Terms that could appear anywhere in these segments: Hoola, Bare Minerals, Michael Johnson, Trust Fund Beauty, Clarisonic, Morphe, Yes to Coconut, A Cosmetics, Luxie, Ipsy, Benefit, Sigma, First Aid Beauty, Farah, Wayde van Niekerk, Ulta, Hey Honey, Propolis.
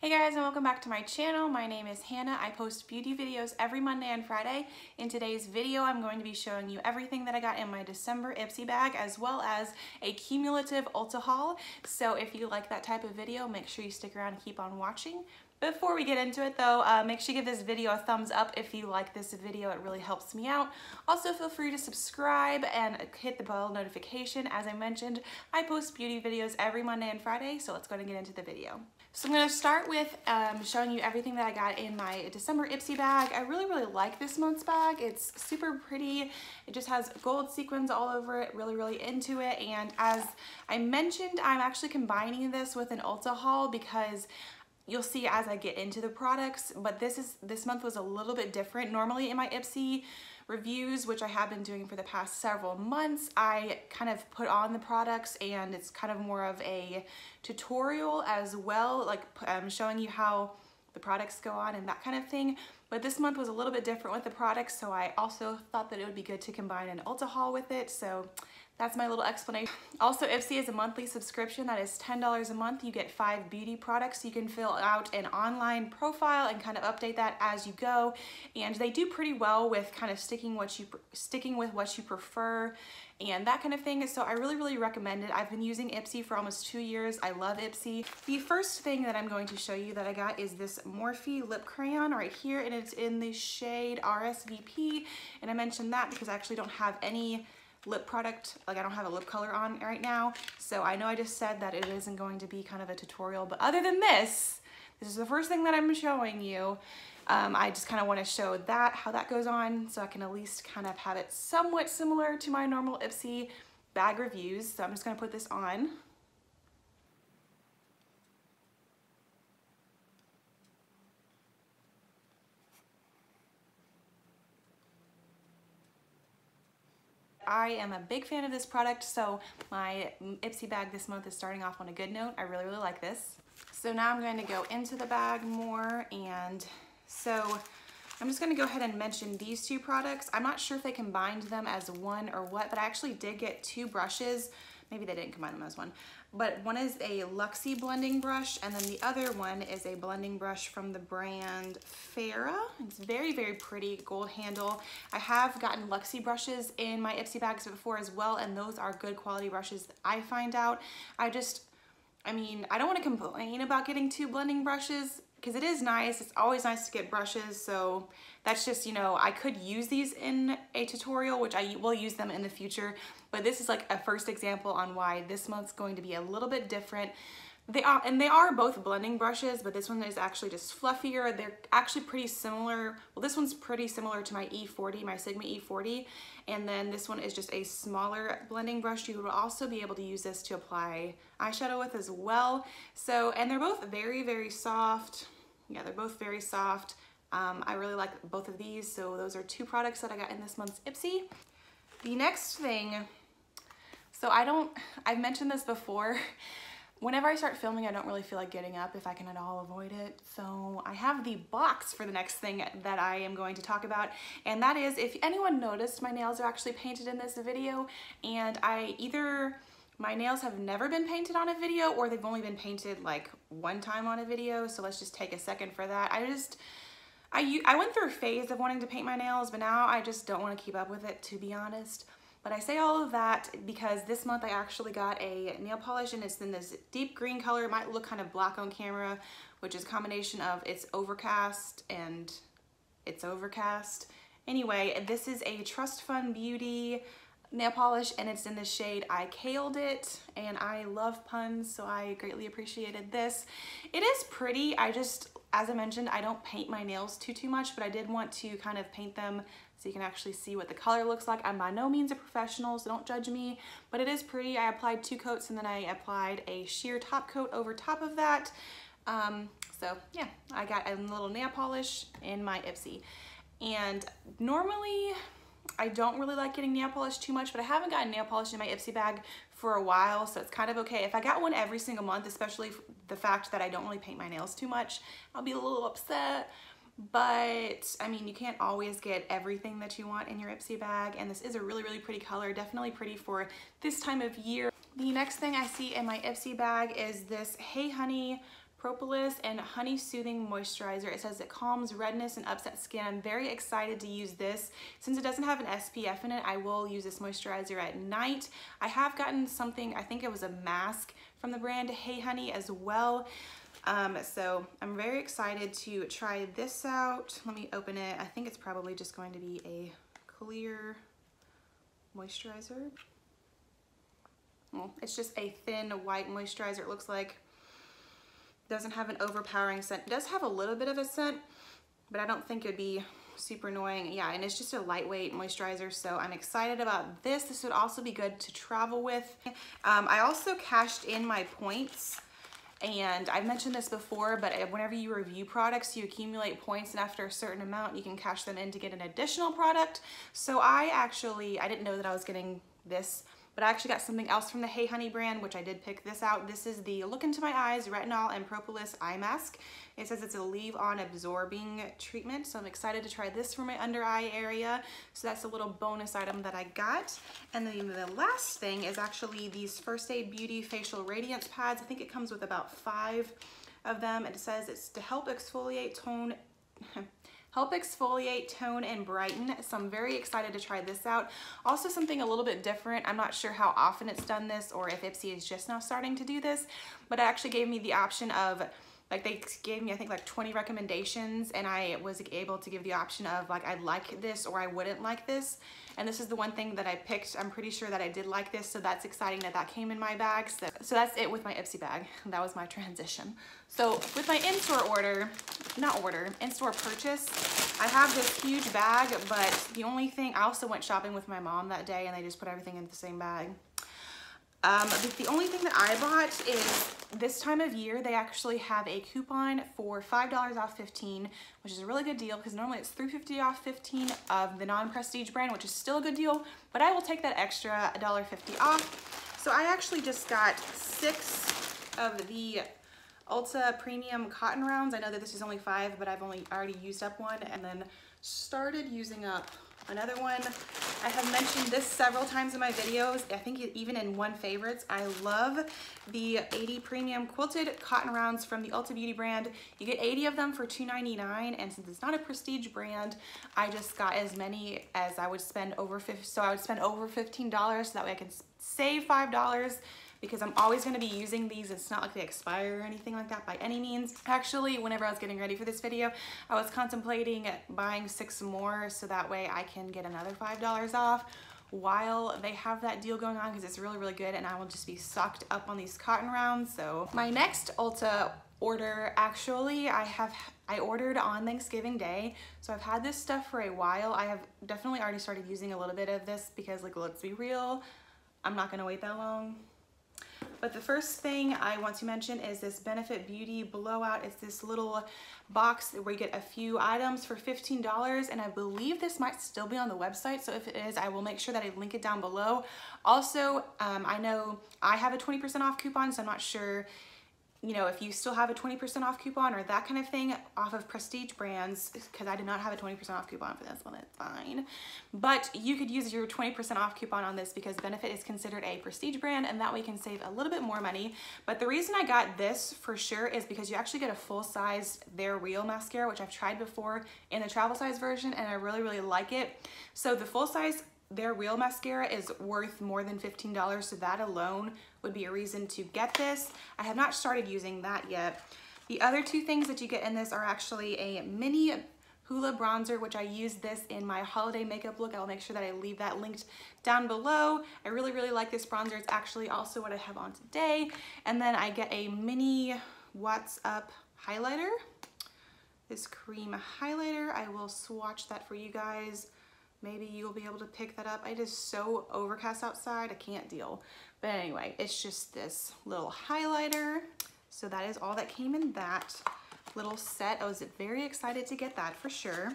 Hey guys, and welcome back to my channel. My name is Hannah. I post beauty videos every Monday and Friday. In today's video, I'm going to be showing you everything that I got in my December Ipsy bag, as well as a cumulative Ulta haul. So if you like that type of video, make sure you stick around and keep on watching. Before we get into it though, make sure you give this video a thumbs up if you like this video. It really helps me out. Also, feel free to subscribe and hit the bell notification. As I mentioned, I post beauty videos every Monday and Friday, so let's go ahead and get into the video. So I'm going to start with showing you everything that I got in my December Ipsy bag. I really like this month's bag. It's super pretty. It just has gold sequins all over it. Really into it. And as I mentioned, I'm actually combining this with an Ulta haul because you'll see as I get into the products, but this month was a little bit different. Normally in my Ipsy reviews, which I have been doing for the past several months, I kind of put on the products and it's kind of more of a tutorial as well, like showing you how the products go on and that kind of thing. But this month was a little bit different with the products, so I also thought that it would be good to combine an Ulta haul with it. So that's my little explanation. Also, Ipsy is a monthly subscription that is $10 a month. You get 5 beauty products. You can fill out an online profile and kind of update that as you go. And they do pretty well with kind of sticking with what you prefer and that kind of thing. So I really recommend it. I've been using Ipsy for almost 2 years. I love Ipsy. The first thing that I'm going to show you that I got is this Morphe lip crayon right here, and it's in the shade RSVP. And I mentioned that because I actually don't have any lip product, like I don't have a lip color on right now, so I know I just said that it isn't going to be kind of a tutorial, but other than this is the first thing that I'm showing you. I just kind of want to show that, how that goes on, so I can at least kind of have it somewhat similar to my normal Ipsy bag reviews. So I'm just going to put this on. I am a big fan of this product, so my Ipsy bag this month is starting off on a good note. I really like this. So now I'm going to go into the bag more, and so I'm just going to go ahead and mention these two products. I'm not sure if they combined them as one or what, but I actually did get two brushes. Maybe they didn't combine them as one, but one is a Luxie blending brush, and then the other one is a blending brush from the brand Farah. It's very pretty, gold handle. I have gotten Luxie brushes in my Ipsy bags before as well, and those are good quality brushes that I find out. I don't want to complain about getting two blending brushes, because it is nice. It's always nice to get brushes, so that's just, you know, I could use these in a tutorial, which I will use them in the future, but this is like a first example on why this month's going to be a little bit different. They are both blending brushes, but this one is actually just fluffier. They're actually pretty similar. Well, this one's pretty similar to my E40, my Sigma E40, and then this one is just a smaller blending brush. You will also be able to use this to apply eyeshadow with as well. So, and they're both very soft. Yeah, they're both very soft. I really like both of these, so those are two products that I got in this month's Ipsy. The next thing, so I've mentioned this before. Whenever I start filming, I don't really feel like getting up if I can at all avoid it. So I have the box for the next thing that I am going to talk about. And that is, if anyone noticed, my nails are actually painted in this video. And my nails have never been painted on a video, or they've only been painted like one time on a video. So let's just take a second for that. I went through a phase of wanting to paint my nails, but now I just don't want to keep up with it, to be honest. But I say all of that because this month I actually got a nail polish, and it's in this deep green color. It might look kind of black on camera, which is a combination of it's overcast. Anyway, this is a Trust Fund Beauty nail polish, and it's in the shade I Kaled It, and I love puns, so I greatly appreciated this. It is pretty. As I mentioned, I don't paint my nails too much, but I did want to kind of paint them so you can actually see what the color looks like. I'm by no means a professional, so don't judge me, but it is pretty. I applied 2 coats, and then I applied a sheer top coat over top of that. So yeah, I got a little nail polish in my Ipsy. And normally, I don't really like getting nail polish too much, but I haven't gotten nail polish in my Ipsy bag for a while, so it's kind of okay. If I got one every single month, especially the fact that I don't really paint my nails too much, I'll be a little upset. But I mean, you can't always get everything that you want in your Ipsy bag, and this is a really pretty color, definitely pretty for this time of year. The next thing I see in my Ipsy bag is this Hey Honey Propolis and Honey Soothing Moisturizer. It says it calms redness and upset skin. I'm very excited to use this. Since it doesn't have an SPF in it, I will use this moisturizer at night. I have gotten something, I think it was a mask from the brand Hey Honey as well. So I'm very excited to try this out. Let me open it. I think it's probably just going to be a clear moisturizer. Well, it's just a thin white moisturizer, it looks like. Doesn't have an overpowering scent. It does have a little bit of a scent, but I don't think it'd be super annoying. Yeah, and it's just a lightweight moisturizer, so I'm excited about this. This would also be good to travel with. I also cashed in my points, and I've mentioned this before, but whenever you review products, you accumulate points, and after a certain amount, you can cash them in to get an additional product. So I didn't know that I was getting this, but I actually got something else from the Hey Honey brand, which I did pick this out. This is the Look Into My Eyes Retinol and Propolis Eye Mask. It says it's a leave-on absorbing treatment, so I'm excited to try this for my under eye area. So that's a little bonus item that I got. And then the last thing is actually these First Aid Beauty Facial Radiance Pads. I think it comes with about 5 of them. It says it's to help exfoliate, tone, and brighten. So I'm very excited to try this out. Also something a little bit different. I'm not sure how often it's done this or if Ipsy is just now starting to do this, but it actually gave me the option of, like, they gave me I think like 20 recommendations, and I was able to give the option of like, I like this or I wouldn't like this. And this is the one thing that I picked. I'm pretty sure that I did like this, so that's exciting that that came in my bag. So that's it with my Ipsy bag. That was my transition. So with my in-store purchase, I have this huge bag, but the only thing, I also went shopping with my mom that day and they just put everything in the same bag. The only thing that I bought is, this time of year they actually have a coupon for $5 off 15, which is a really good deal because normally it's $3.50 off 15 of the non-prestige brand, which is still a good deal, but I will take that extra $1.50 off. So I actually just got 6 of the Ulta Premium Cotton Rounds. I know that this is only 5, but I've already used up one and then started using up another one. I have mentioned this several times in my videos. I think even in one favorites. I love the 80 Premium Quilted Cotton Rounds from the Ulta Beauty brand. You get 80 of them for $2.99, and since it's not a prestige brand, I just got as many as I would spend over $15, so that way I can save $5. Because I'm always going to be using these. It's not like they expire or anything like that by any means. Actually, whenever I was getting ready for this video, I was contemplating buying 6 more so that way I can get another $5 off while they have that deal going on, because it's really, really good, and I will just be sucked up on these cotton rounds. So my next Ulta order, actually, I ordered on Thanksgiving Day, so I've had this stuff for a while. I have definitely already started using a little bit of this because, like, let's be real, I'm not going to wait that long. But the first thing I want to mention is this Benefit Beauty Blowout. It's this little box where you get a few items for $15, and I believe this might still be on the website, so if it is, I will make sure that I link it down below. Also, I know I have a 20% off coupon, so I'm not sure, you know, if you still have a 20% off coupon or that kind of thing off of prestige brands, because I did not have a 20% off coupon for this one. That's fine, but you could use your 20% off coupon on this because Benefit is considered a prestige brand, and that way you can save a little bit more money. But the reason I got this for sure is because you actually get a full-size Their Real mascara, which I've tried before in the travel size version, and I really, really like it. So the full-size Their Real mascara is worth more than $15, so that alone would be a reason to get this. I have not started using that yet. The other two things that you get in this are actually a mini Hoola bronzer, which I used this in my holiday makeup look. I'll make sure that I leave that linked down below. I really, really like this bronzer. It's actually also what I have on today. And then I get a mini What's Up highlighter, this cream highlighter. I will swatch that for you guys. Maybe you'll be able to pick that up. It is so overcast outside, I can't deal. But anyway, it's just this little highlighter. So that is all that came in that little set. I was very excited to get that for sure.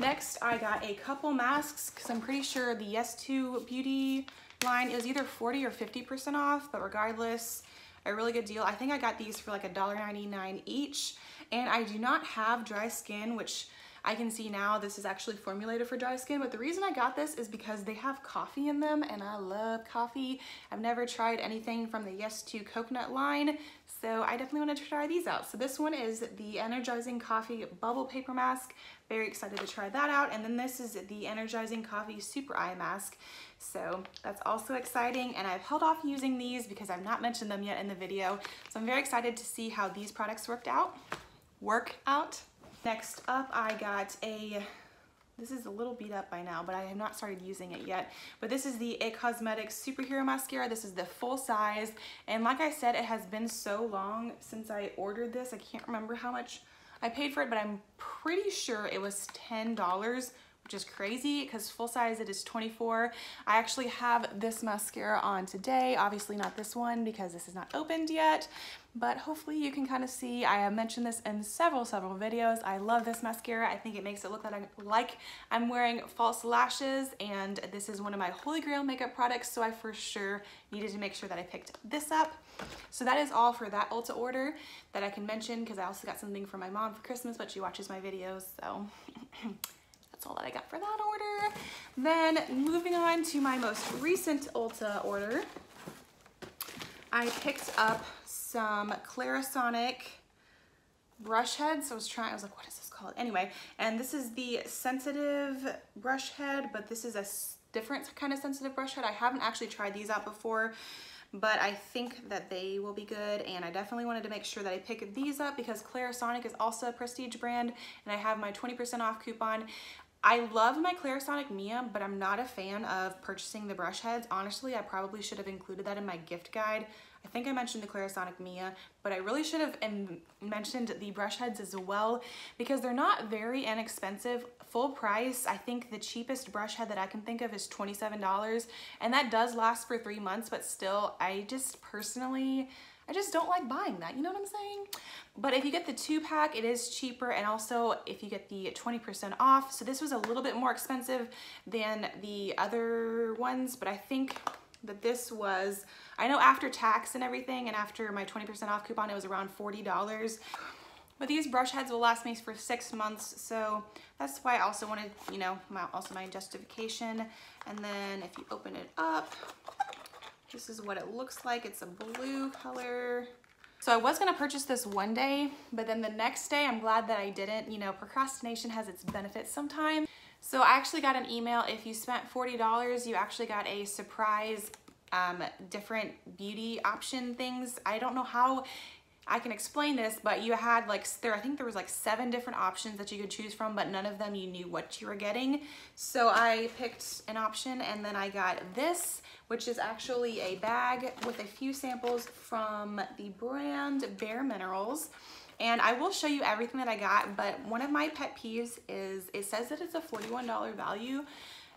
Next, I got a couple masks because I'm pretty sure the Yes to Beauty line is either 40 or 50% off, but regardless, a really good deal. I think I got these for like $1.99 each, and I do not have dry skin, which I can see now this is actually formulated for dry skin, but the reason I got this is because they have coffee in them, and I love coffee. I've never tried anything from the Yes to Coconut line, so I definitely wanted to try these out. So this one is the Energizing Coffee Bubble Paper Mask. Very excited to try that out. And then this is the Energizing Coffee Super Eye Mask. So that's also exciting, and I've held off using these because I've not mentioned them yet in the video. So I'm very excited to see how these products work out. Next up, I got this is a little beat up by now, but I have not started using it yet. But this is the A Cosmetics Superhero Mascara. This is the full size. And like I said, it has been so long since I ordered this. I can't remember how much I paid for it, but I'm pretty sure it was $10, which is crazy because full size it is $24. I actually have this mascara on today. Obviously not this one because this is not opened yet, but hopefully you can kind of see. I have mentioned this in several videos. I love this mascara. I think it makes it look like I'm wearing false lashes, and this is one of my holy grail makeup products, so I for sure needed to make sure that I picked this up. So that is all for that Ulta order that I can mention, because I also got something for my mom for Christmas, but she watches my videos, so that's all that I got for that order. Then moving on to my most recent Ulta order, I picked up some Clarisonic brush heads. I was like, what is this called? Anyway, and this is the sensitive brush head, but this is a different kind of sensitive brush head. I haven't actually tried these out before, but I think that they will be good, and I definitely wanted to make sure that I pick these up because Clarisonic is also a prestige brand, and I have my 20% off coupon. I love my Clarisonic Mia, but I'm not a fan of purchasing the brush heads. Honestly, I probably should have included that in my gift guide. I think I mentioned the Clarisonic Mia, but I really should have mentioned the brush heads as well, because they're not very inexpensive. Full price, I think the cheapest brush head that I can think of is $27, and that does last for 3 months, but still, I just don't like buying that, you know what I'm saying? But if you get the 2-pack, it is cheaper, and also if you get the 20% off. So this was a little bit more expensive than the other ones, but I think that this was, I know after tax and everything, and after my 20% off coupon, it was around $40. But these brush heads will last me for 6 months, so that's why I also wanted, you know, my justification. And then if you open it up, this is what it looks like. It's a blue color. So I was gonna purchase this one day, but then the next day, I'm glad that I didn't. You know, procrastination has its benefits sometimes. So I actually got an email. If you spent $40, you actually got a surprise different beauty option things. I don't know how I can explain this, but you had I think there was 7 different options that you could choose from, but none of them you knew what you were getting. So I picked an option, and then I got this, which is actually a bag with a few samples from the brand Bare Minerals. And I will show you everything that I got, but one of my pet peeves is it says that it's a $41 value.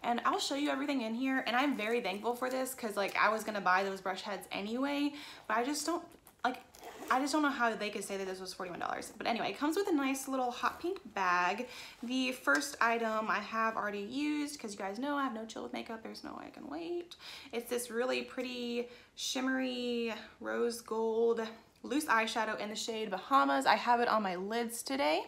And I'll show you everything in here. And I'm very thankful for this, because I was gonna buy those brush heads anyway, but I just don't know how they could say that this was $41. But anyway, it comes with a nice little hot pink bag. The first item I have already used, because you guys know I have no chill with makeup. There's no way I can wait. It's this really pretty shimmery rose gold loose eyeshadow in the shade Bahamas. I have it on my lids today.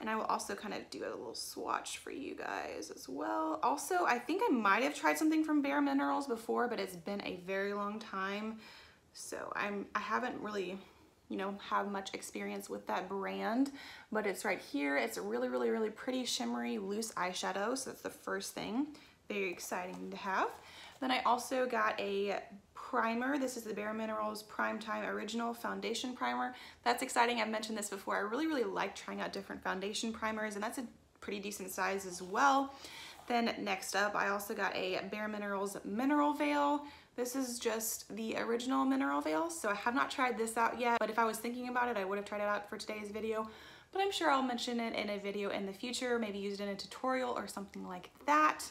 And I will also kind of do a little swatch for you guys as well. Also, I think I might have tried something from Bare Minerals before, but it's been a very long time. So I haven't really, you know, have much experience with that brand, but it's right here. It's a really, really, really pretty shimmery loose eyeshadow. So that's the first thing. Very exciting to have. Then I also got a primer. This is the Bare Minerals Prime Time Original Foundation Primer. That's exciting. I've mentioned this before. I really, really like trying out different foundation primers, and that's a pretty decent size as well. Then next up, I also got a Bare Minerals Mineral Veil. This is just the original mineral veil, so I have not tried this out yet, but if I was thinking about it, I would have tried it out for today's video, but I'm sure I'll mention it in a video in the future, maybe used in a tutorial or something like that.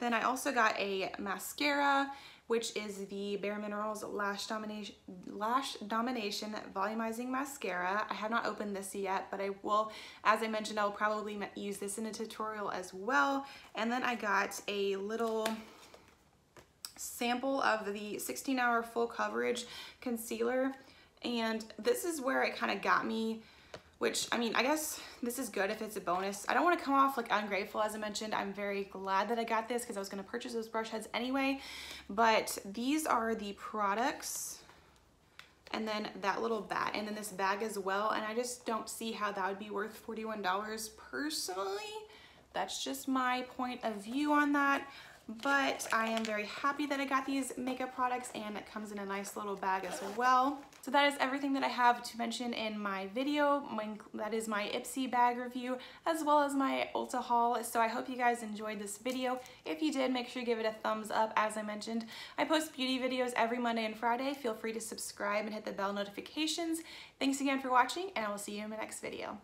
Then I also got a mascara, which is the Bare Minerals Lash Domination Volumizing Mascara. I have not opened this yet, but I will, as I mentioned, I'll probably use this in a tutorial as well. And then I got a little sample of the 16-hour full coverage concealer, and this is where it kind of got me, which I mean, I guess this is good if it's a bonus. I don't want to come off like ungrateful. As I mentioned, I'm very glad that I got this because I was going to purchase those brush heads anyway, but these are the products. and then that little bat, and then this bag as well. And I just don't see how that would be worth $41 personally. That's just my point of view on that. But I am very happy that I got these makeup products, and it comes in a nice little bag as well. So that is everything that I have to mention in my video. That is my Ipsy bag review as well as my Ulta haul. So I hope you guys enjoyed this video. If you did, make sure you give it a thumbs up. As I mentioned, I post beauty videos every Monday and Friday. Feel free to subscribe and hit the bell notifications. Thanks again for watching, and I will see you in my next video.